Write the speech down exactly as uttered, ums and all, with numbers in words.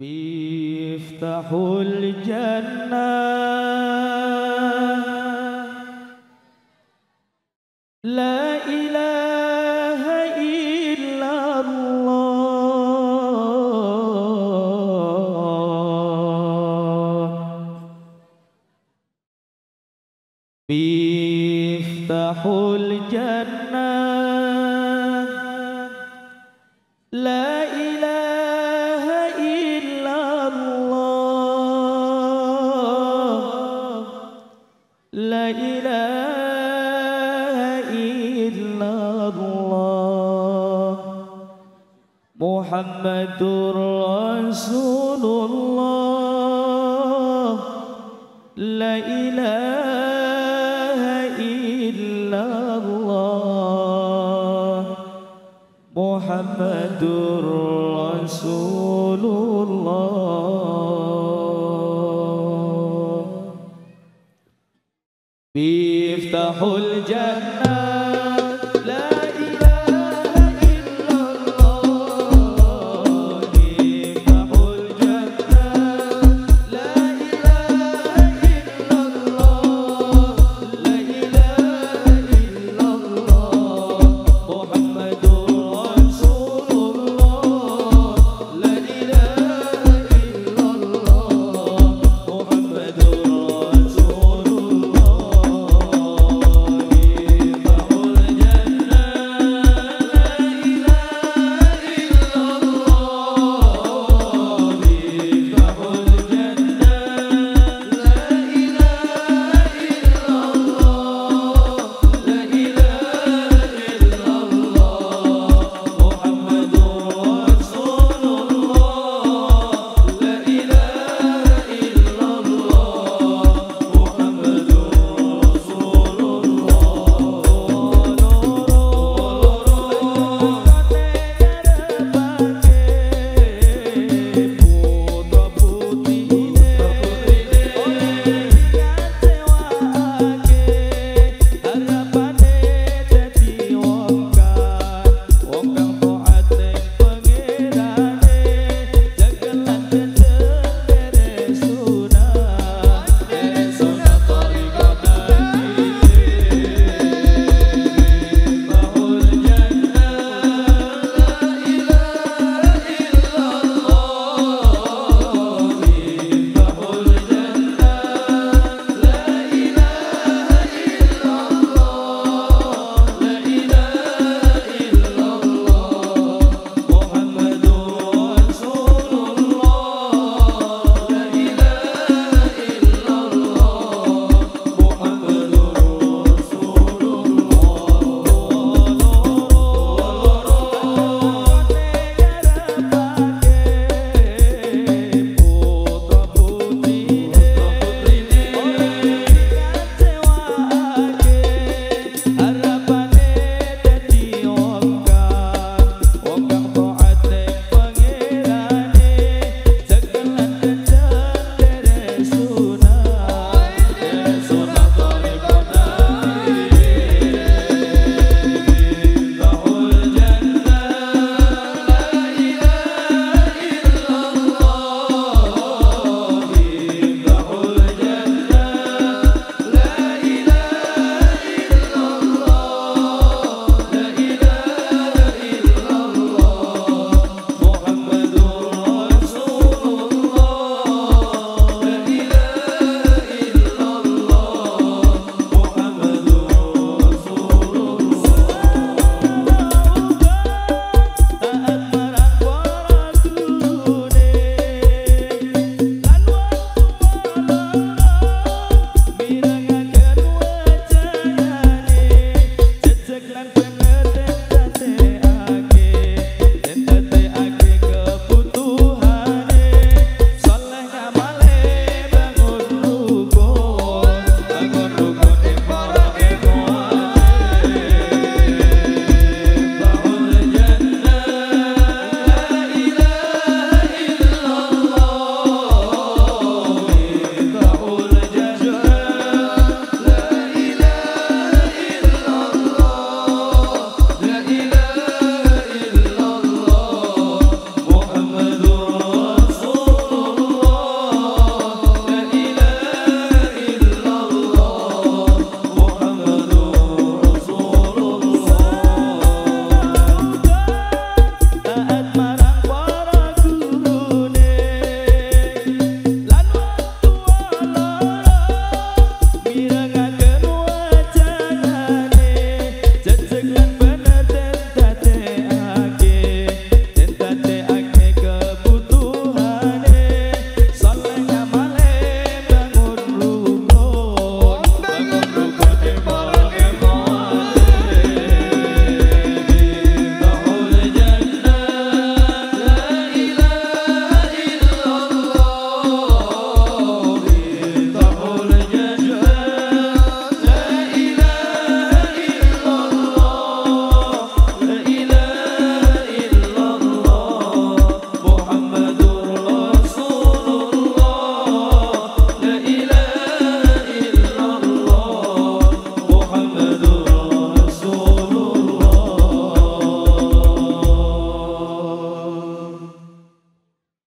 مفتاحُ الجنة لا إله إلا الله. مفتاحُ الجنة لا إله إلا الله. لا إله إلا الله محمد رسول الله. لا إله إلا الله محمد رسول الله. مفتاح الجنة.